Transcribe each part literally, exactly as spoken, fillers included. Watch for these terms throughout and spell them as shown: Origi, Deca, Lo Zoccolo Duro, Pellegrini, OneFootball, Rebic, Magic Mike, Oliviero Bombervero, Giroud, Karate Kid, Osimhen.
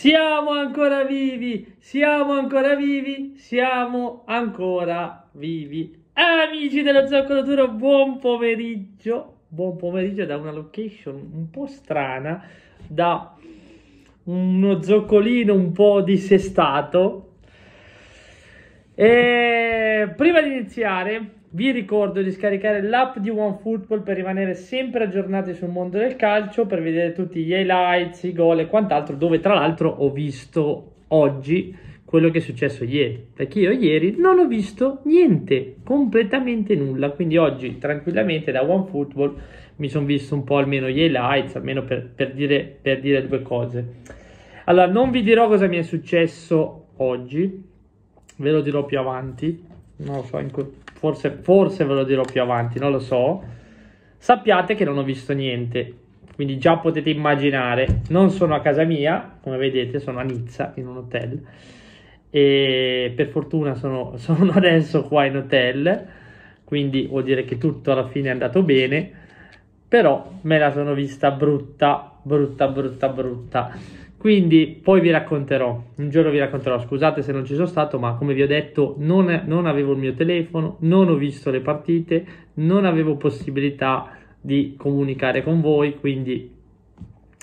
Siamo ancora vivi, siamo ancora vivi, siamo ancora vivi. Amici dello Zoccolo Duro, buon pomeriggio. Buon pomeriggio da una location un po' strana, da uno zoccolino un po' dissestato. E prima di iniziare vi ricordo di scaricare l'app di OneFootball per rimanere sempre aggiornati sul mondo del calcio, per vedere tutti gli highlights, i gol e quant'altro, dove tra l'altro ho visto oggi quello che è successo ieri, perché io ieri non ho visto niente, completamente nulla, quindi oggi tranquillamente da OneFootball mi sono visto un po' almeno gli highlights, almeno per, per, dire, per dire due cose. Allora, non vi dirò cosa mi è successo oggi, ve lo dirò più avanti, non lo so, in Forse, forse ve lo dirò più avanti, non lo so. Sappiate che non ho visto niente, quindi già potete immaginare. Non sono a casa mia, come vedete, sono a Nizza in un hotel. E per fortuna sono, sono adesso qua in hotel, quindi vuol dire che tutto alla fine è andato bene. Però me la sono vista brutta, brutta, brutta, brutta. Quindi poi vi racconterò, un giorno vi racconterò, scusate se non ci sono stato, ma come vi ho detto non, non avevo il mio telefono, non ho visto le partite, non avevo possibilità di comunicare con voi, quindi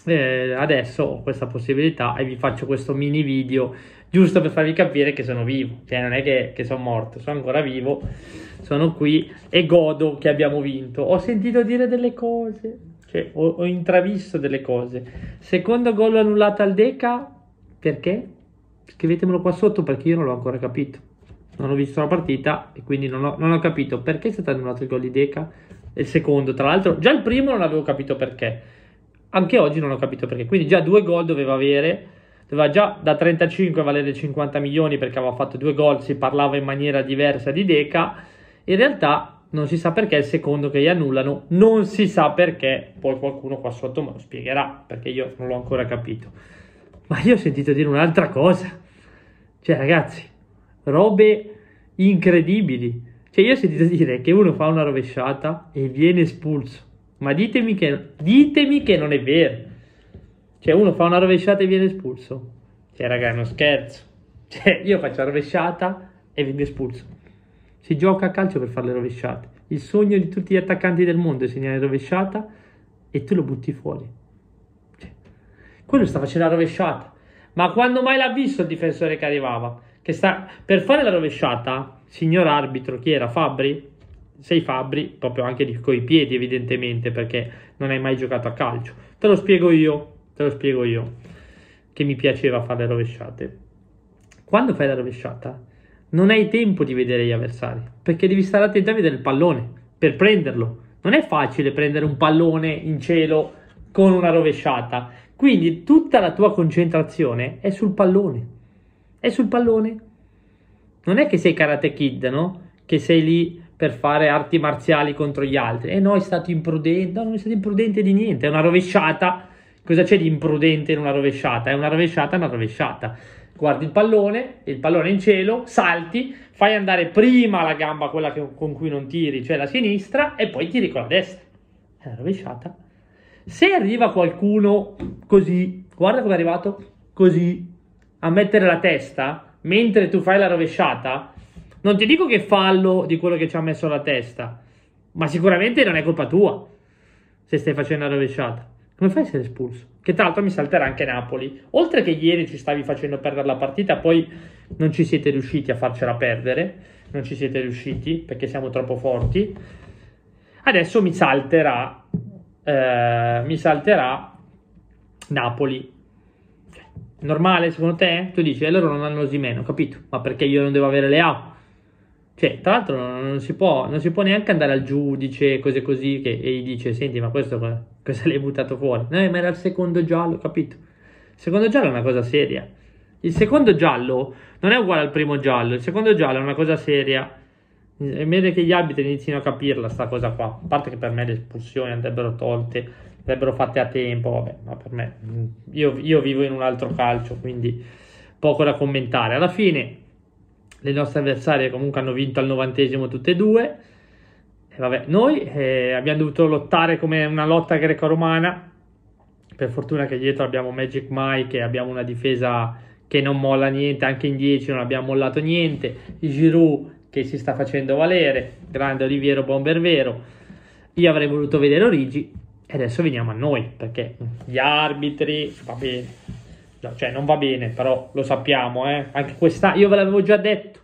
eh, adesso ho questa possibilità e vi faccio questo mini video giusto per farvi capire che sono vivo, cioè non è che, che sono morto, sono ancora vivo, sono qui e godo che abbiamo vinto. Ho sentito dire delle cose, cioè, ho, ho intravisto delle cose. Secondo gol annullato al Deca, perché? Scrivetemelo qua sotto perché io non l'ho ancora capito, non ho visto la partita e quindi non ho, non ho capito perché è stato annullato il gol di Deca. E il secondo, tra l'altro, già il primo non avevo capito perché, anche oggi non ho capito perché, quindi già due gol doveva avere, doveva già da trentacinque valere cinquanta milioni perché aveva fatto due gol, si parlava in maniera diversa di Deca, in realtà non si sa perché il secondo che gli annullano, non si sa perché, poi qualcuno qua sotto me lo spiegherà perché io non l'ho ancora capito. Ma io ho sentito dire un'altra cosa, cioè ragazzi, robe incredibili, cioè io ho sentito dire che uno fa una rovesciata e viene espulso, ma ditemi che, ditemi che non è vero, cioè uno fa una rovesciata e viene espulso, cioè raga è uno scherzo, cioè io faccio la rovesciata e vengo espulso. Si gioca a calcio per fare le rovesciate. Il sogno di tutti gli attaccanti del mondo è segnare rovesciata e tu lo butti fuori. Cioè, quello sta facendo la rovesciata. Ma quando mai l'ha visto il difensore che arrivava? Che sta... Per fare la rovesciata, signor arbitro, chi era? Fabbri? Sei Fabbri, proprio anche con i piedi evidentemente, perché non hai mai giocato a calcio. Te lo spiego io, te lo spiego io, che mi piaceva fare le rovesciate. Quando fai la rovesciata non hai tempo di vedere gli avversari, perché devi stare attento a vedere il pallone per prenderlo. Non è facile prendere un pallone in cielo con una rovesciata, quindi tutta la tua concentrazione è sul pallone, è sul pallone. Non è che sei Karate Kid, no? Che sei lì per fare arti marziali contro gli altri. E eh no, è stato imprudente, no, non è stato imprudente di niente, è una rovesciata. Cosa c'è di imprudente in una rovesciata? È una rovesciata, è una rovesciata. Guardi il pallone, il pallone in cielo, salti, fai andare prima la gamba, quella che, con cui non tiri, cioè la sinistra, e poi tiri con la destra. È una rovesciata. Se arriva qualcuno così, guarda come è arrivato, così, a mettere la testa, mentre tu fai la rovesciata, non ti dico che fallo di quello che ci ha messo la testa, ma sicuramente non è colpa tua se stai facendo la rovesciata. Come fai a essere espulso? Che tra l'altro mi salterà anche Napoli. Oltre che ieri ci stavi facendo perdere la partita, poi non ci siete riusciti a farcela perdere, non ci siete riusciti perché siamo troppo forti. Adesso mi salterà eh, mi salterà Napoli. Normale secondo te? Tu dici, e loro non hanno Osimhen, ho capito, ma perché io non devo avere le A? Cioè, tra l'altro non, non, si può, non si può neanche andare al giudice, cose così, che, e gli dice, senti, ma questo cosa l'hai buttato fuori? No, ma era il secondo giallo, capito? Il secondo giallo è una cosa seria. Il secondo giallo non è uguale al primo giallo, il secondo giallo è una cosa seria. È meglio che gli arbitri inizino a capirla, sta cosa qua. A parte che per me le espulsioni andrebbero tolte, andrebbero fatte a tempo, vabbè, ma per me... Io, io vivo in un altro calcio, quindi poco da commentare. Alla fine... Le nostre avversarie comunque hanno vinto al novantesimo tutte e due. E vabbè, noi eh, abbiamo dovuto lottare come una lotta greco-romana per fortuna che dietro abbiamo Magic Mike e abbiamo una difesa che non molla niente, anche in dieci non abbiamo mollato niente. Giroud che si sta facendo valere, grande Oliviero Bombervero. Io avrei voluto vedere Origi e adesso veniamo a noi, perché gli arbitri va bene, no, cioè non va bene, però lo sappiamo, eh? Anche questa, io ve l'avevo già detto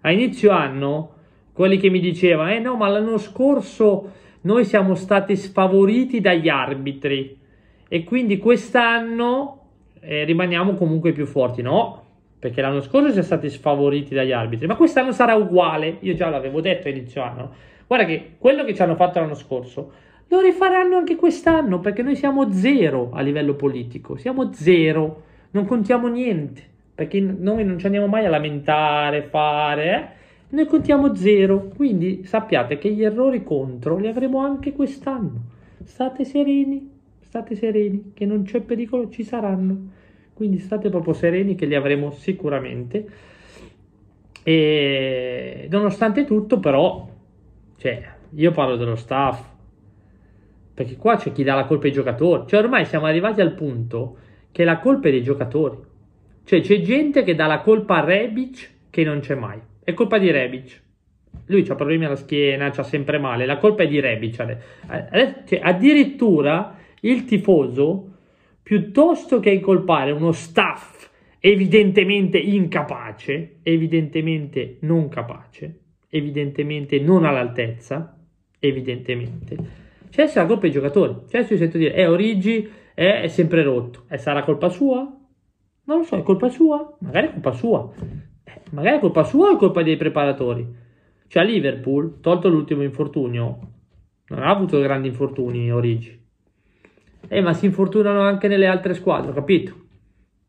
a inizio anno, quelli che mi dicevano eh no ma l'anno scorso noi siamo stati sfavoriti dagli arbitri e quindi quest'anno eh, rimaniamo comunque più forti. No, perché l'anno scorso siamo stati sfavoriti dagli arbitri, ma quest'anno sarà uguale. Io già l'avevo detto a inizio anno, guarda che quello che ci hanno fatto l'anno scorso lo rifaranno anche quest'anno, perché noi siamo zero a livello politico, siamo zero, non contiamo niente, perché noi non ci andiamo mai a lamentare, fare, eh? Noi contiamo zero, quindi sappiate che gli errori contro li avremo anche quest'anno. State sereni, state sereni, che non c'è pericolo, ci saranno, quindi state proprio sereni che li avremo sicuramente. E nonostante tutto però, cioè, io parlo dello staff, perché qua c'è chi dà la colpa ai giocatori, cioè ormai siamo arrivati al punto che la colpa è dei giocatori, cioè c'è gente che dà la colpa a Rebic che non c'è mai, è colpa di Rebic, lui ha problemi alla schiena, c'ha sempre male, la colpa è di Rebic adesso, cioè, addirittura il tifoso, piuttosto che incolpare uno staff evidentemente incapace, evidentemente non capace, evidentemente non all'altezza, evidentemente c'è la colpa ai giocatori. Cioè, se io sento dire, eh, Origi è, è sempre rotto. E eh, sarà colpa sua? Non lo so, è colpa sua? Magari è colpa sua. Eh, magari è colpa sua o è colpa dei preparatori? Cioè, a Liverpool, tolto l'ultimo infortunio, non ha avuto grandi infortuni Origi. Eh, ma si infortunano anche nelle altre squadre, capito?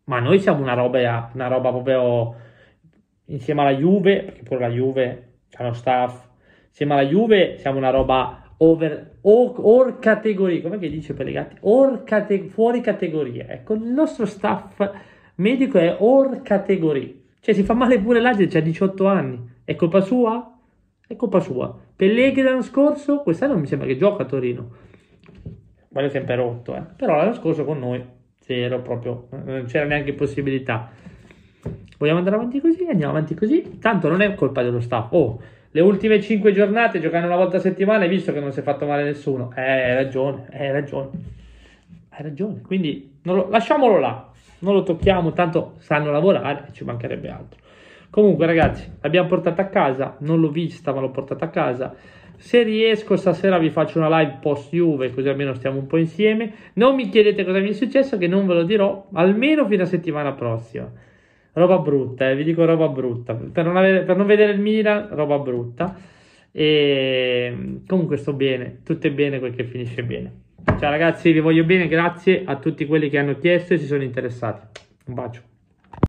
Ma noi siamo una roba, una roba proprio insieme alla Juve, perché pure la Juve c'ha uno staff, insieme alla Juve siamo una roba... Over, or, or categoria, come che dice Pellegrini? Or cate, fuori categoria. Ecco, il nostro staff medico è or categoria. Cioè si fa male pure l'Asia, c'ha diciotto anni. È colpa sua? È colpa sua. Pellegrini l'anno scorso, quest'anno mi sembra che gioca a Torino. Quello è sempre rotto, eh. Però l'anno scorso con noi zero proprio, non c'era neanche possibilità. Vogliamo andare avanti così? Andiamo avanti così. Tanto non è colpa dello staff. Oh, le ultime cinque giornate giocano una volta a settimana, hai visto che non si è fatto male nessuno. Eh, hai ragione, hai ragione, hai ragione. Quindi non lo, lasciamolo là, non lo tocchiamo, tanto sanno lavorare, ci mancherebbe altro. Comunque ragazzi, l'abbiamo portata a casa, non l'ho vista ma l'ho portata a casa. Se riesco stasera vi faccio una live post Juve, così almeno stiamo un po' insieme. Non mi chiedete cosa mi è successo, che non ve lo dirò, almeno fino a settimana prossima. Roba brutta, eh, vi dico roba brutta, per non, avere, per non vedere il Milan, roba brutta, e comunque sto bene, tutto è bene quel che finisce bene. Ciao ragazzi, vi voglio bene, grazie a tutti quelli che hanno chiesto e si sono interessati, un bacio.